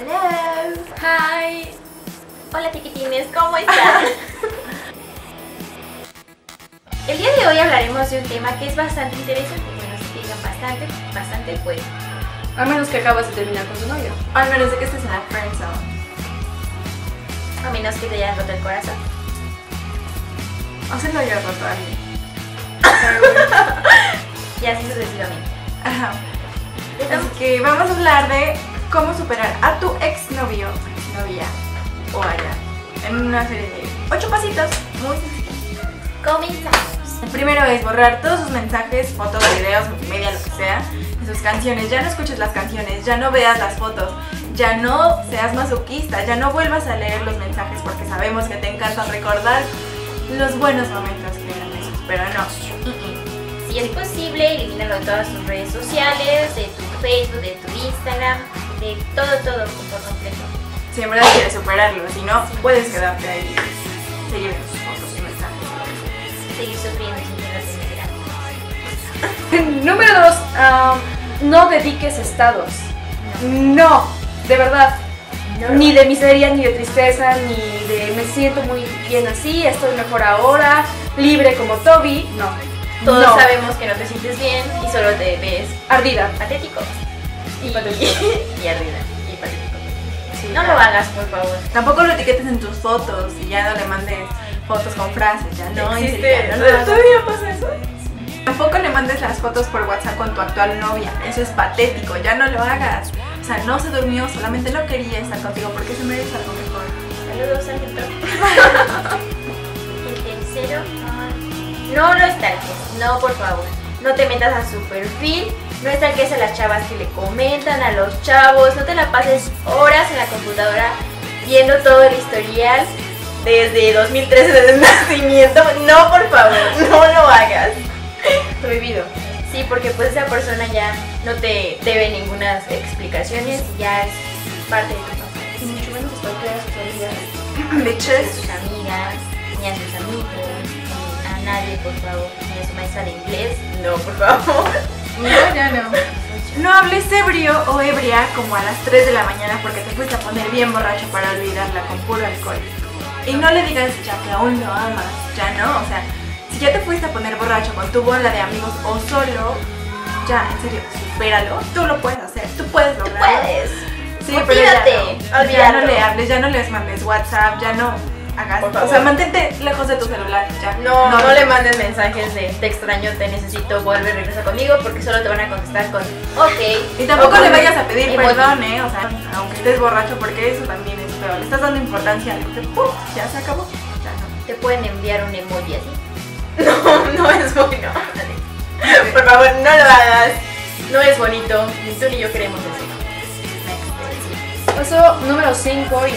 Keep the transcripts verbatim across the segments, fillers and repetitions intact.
Hello. Hi. Hola chiquitines, ¿cómo están? El día de hoy hablaremos de un tema que es bastante interesante, que nos explican bastante, bastante pues. A menos que acabas de terminar con tu novio. A menos de que estés en la friendzone. A menos que te hayas roto el corazón. O sea, no hayas roto a alguien. Y así sucesivamente. Ajá. Así que vamos a hablar de cómo superar a tu exnovio, exnovia o allá en una serie de ocho pasitos muy sencillos. Comenzamos. El primero es borrar todos sus mensajes, fotos, videos, multimedia, lo que sea, de sus canciones. Ya no escuches las canciones, ya no veas las fotos, ya no seas masoquista, ya no vuelvas a leer los mensajes porque sabemos que te encanta recordar los buenos momentos que eran esos, pero no. Si es posible, elimínalo de todas tus redes sociales, de tu Facebook, de tu Instagram, de todo, todo por completo. Si en verdad quieres superarlo, si no, puedes quedarte ahí, seguir sus fotos y mensajes. Seguir sufriendo sin tener la Número dos, uh, no dediques estados. No, no de verdad. No. Ni de miseria, ni de tristeza, ni de me siento muy bien así, estoy mejor ahora, libre como Toby, no. Todos no. sabemos que no te sientes bien y solo te ves ardida, patético y, y patético y ardida y patético. Sí, no claro. lo hagas, por favor. Tampoco lo etiquetes en tus fotos y ya no le mandes fotos con frases, ya no. Existe. No, no, no todavía pasa eso. Sí. Tampoco le mandes las fotos por WhatsApp con tu actual novia. Eso es patético, ya no lo hagas. O sea, no se durmió, solamente no quería estar contigo porque se merece algo mejor. Saludos, Sargento. El tercero. No lo estalques, no por favor, no te metas a su perfil, no estalques a las chavas que le comentan, a los chavos, no te la pases horas en la computadora viendo todo el historial desde dos mil trece, desde el nacimiento, no por favor, no lo hagas. Prohibido. Sí, porque pues esa persona ya no te debe ninguna explicaciones, ya es parte de tu pasado. Y mucho menos a sus amigas, ni a sus amigos. Nadie, por favor, ni a su maestra de inglés, no, por favor. No, no, no. No hables ebrio o ebria como a las tres de la mañana porque te fuiste a poner bien borracho para olvidarla con puro alcohol. Y no le digas ya que aún lo amas, ya no, o sea, si ya te fuiste a poner borracho con tu bola de amigos o solo, ya, en serio, supéralo, tú lo puedes hacer, tú puedes lograrlo. Tú puedes. Sí, o pero ya no, ya no le hables, ya no les mandes WhatsApp, ya no. O sea, mantente lejos de tu celular ya. No, no, no le mandes mensajes de te extraño, te necesito, vuelve, regresa conmigo porque solo te van a contestar con ok. Y tampoco le vayas a pedir perdón, eh, o sea, aunque estés borracho porque eso también es feo. Le estás dando importancia a algo que ¡pum! Ya se acabó. Ya no. Te pueden enviar un emoji así. No, no es bueno. Por favor, no lo hagas. No es bonito, ni tú ni yo queremos eso. Paso número cinco y...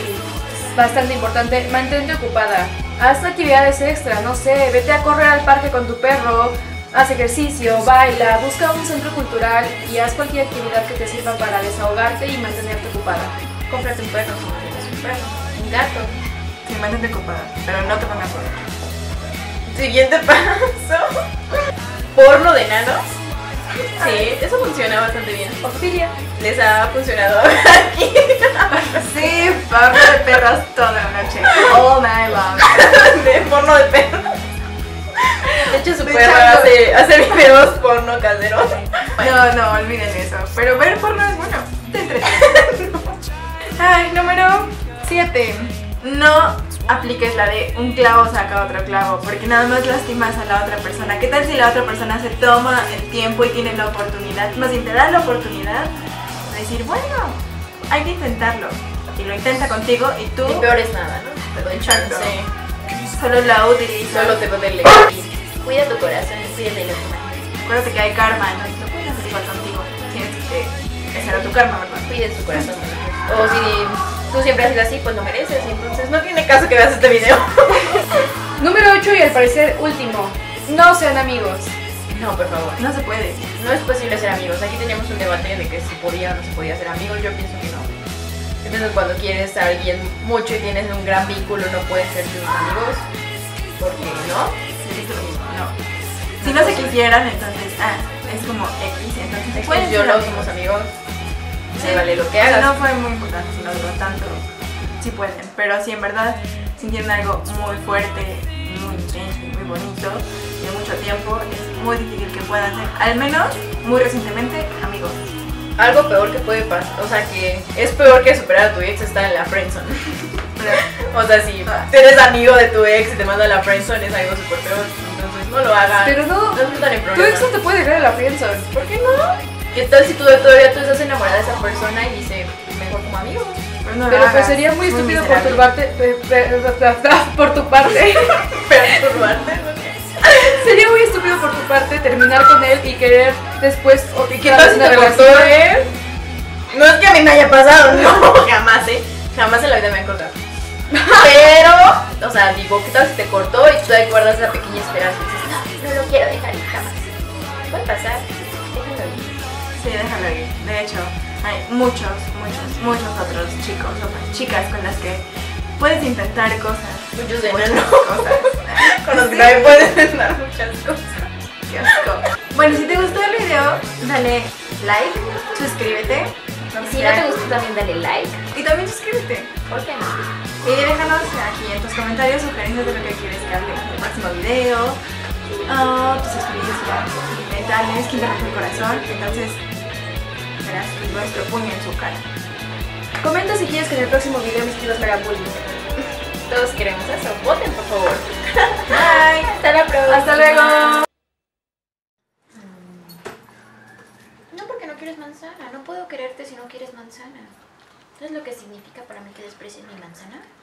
bastante importante, mantente ocupada, haz actividades extra, no sé, vete a correr al parque con tu perro, haz ejercicio, baila, busca un centro cultural y haz cualquier actividad que te sirva para desahogarte y mantenerte ocupada. Cómprate un perro, un perro, un gato. Sí, mantente ocupada, pero no te van a correr. Siguiente paso. Porno de enanos. Sí, eso funciona bastante bien. Ofilia. Les ha funcionado aquí. Sí, porno de perros toda la noche. Oh my god. De porno de perros. De hecho, su perro hace, hace videos porno caseros. No, no, olviden eso. Pero ver porno es bueno. Te entretienes. Ay, número siete. No apliques la de un clavo saca otro clavo, porque nada más lastimas a la otra persona. ¿Qué tal si la otra persona se toma el tiempo y tiene la oportunidad, más bien te da la oportunidad de decir, bueno, hay que intentarlo, y lo intenta contigo y tú... Y peor es nada, ¿no? Te doy chance. Solo la utilizas. Solo te duele. Cuida tu corazón y cuida de los demás. Acuérdate que hay karma, ¿no? Y no puedes hacer igual contigo. Tienes que... Ese era tu karma, ¿verdad? Cuida su corazón. O si... tú siempre has sido así, pues lo mereces, entonces no tiene caso que veas este video. Número ocho y al parecer último, no sean amigos. No, por favor, no se puede. No es posible ser amigos, aquí teníamos un debate de que si podía o no se podía ser amigos, yo pienso que no. Yo pienso que cuando quieres a alguien mucho y tienes un gran vínculo no puedes ser tus amigos, porque no. No. Si no se quisieran, entonces, ah, es como X, entonces yo no somos amigos. Sí, vale, lo que hagas. No fue muy importante, sino tanto, si pueden, pero si en verdad sintieron algo muy fuerte, muy intenso, muy bonito, de mucho tiempo, es muy difícil que puedan ser, al menos muy recientemente, amigos. Algo peor que puede pasar, o sea que es peor que superar a tu ex está en la friendzone. O sea, si tú eres amigo de tu ex y te manda a la friendzone es algo súper peor, entonces no lo hagan. Pero no, no es tan el problema. Tu ex no te puede dejar a la friendzone. ¿Por qué no? ¿Qué tal si tú todavía tú estás enamorada de esa persona y dice mejor como amigos? Pero, no Pero pues sería muy estúpido muy por tu parte, por tu parte. Sería muy estúpido por tu parte terminar con él y querer después o que quieras una relación. No es que a mí me haya pasado, no, jamás, eh, jamás en la vida me han cortado. Pero, o sea, digo, ¿qué tal si te cortó y tú te acuerdas de la pequeña esperanza? Y dices, no, no lo quiero dejar ir jamás. Puede pasar, déjalo ir. Sí, déjalo ir. De hecho, hay muchos, muchos, muchos otros chicos, otras chicas con las que puedes intentar cosas. Muchos de muchas no. cosas. Con los que también puedes intentar muchas cosas. Qué asco. Bueno, si te gustó el video, dale like, suscríbete. Y si no te gustó también dale like. Y también suscríbete. ¿Por qué no? Y déjanos aquí en tus comentarios sugerencias de lo que quieres que hable en el próximo video. Uh, tus experiencias mentales, que te rompe el corazón. Entonces, verás nuestro puño en su cara. Comenta si quieres que en el próximo video mis tíos me hagan bullying. Todos queremos eso. Voten, por favor. Bye. Hasta la próxima. Hasta luego. No porque no quieres manzana. No puedo quererte si no quieres manzana. ¿Sabes lo que significa para mí que desprecies mi manzana?